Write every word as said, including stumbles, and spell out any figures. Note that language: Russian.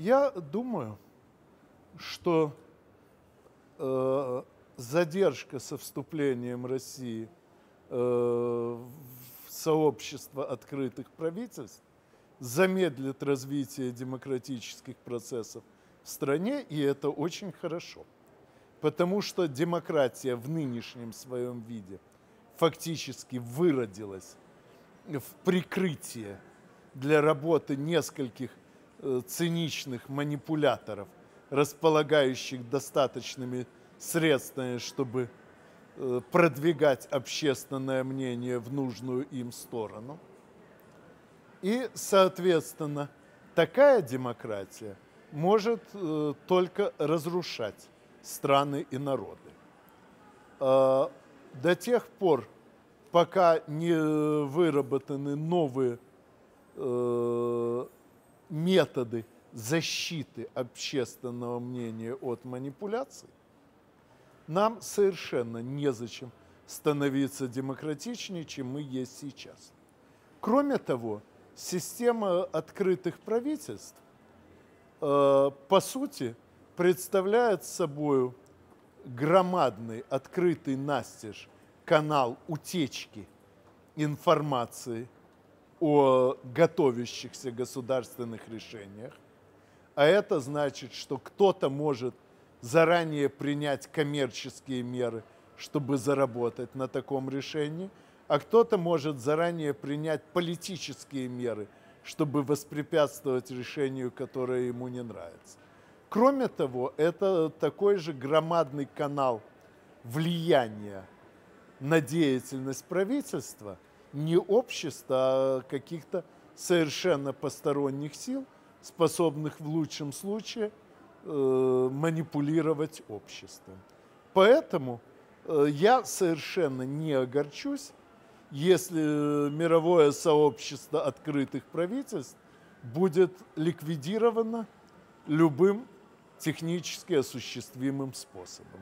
Я думаю, что э, задержка со вступлением России э, в сообщество открытых правительств замедлит развитие демократических процессов в стране, и это очень хорошо. Потому что демократия в нынешнем своем виде фактически выродилась в прикрытие для работы нескольких циничных манипуляторов, располагающих достаточными средствами, чтобы продвигать общественное мнение в нужную им сторону. И, соответственно, такая демократия может только разрушать страны и народы. До тех пор, пока не выработаны новые методы защиты общественного мнения от манипуляций, нам совершенно незачем становиться демократичнее, чем мы есть сейчас. Кроме того, система открытых правительств, э, по сути, представляет собой громадный, открытый настежь канал утечки информации о готовящихся государственных решениях, а это значит, что кто-то может заранее принять коммерческие меры, чтобы заработать на таком решении, а кто-то может заранее принять политические меры, чтобы воспрепятствовать решению, которое ему не нравится. Кроме того, это такой же громадный канал влияния на деятельность правительства, не общества, а каких-то совершенно посторонних сил, способных в лучшем случае э, манипулировать обществом. Поэтому э, я совершенно не огорчусь, если мировое сообщество открытых правительств будет ликвидировано любым технически осуществимым способом.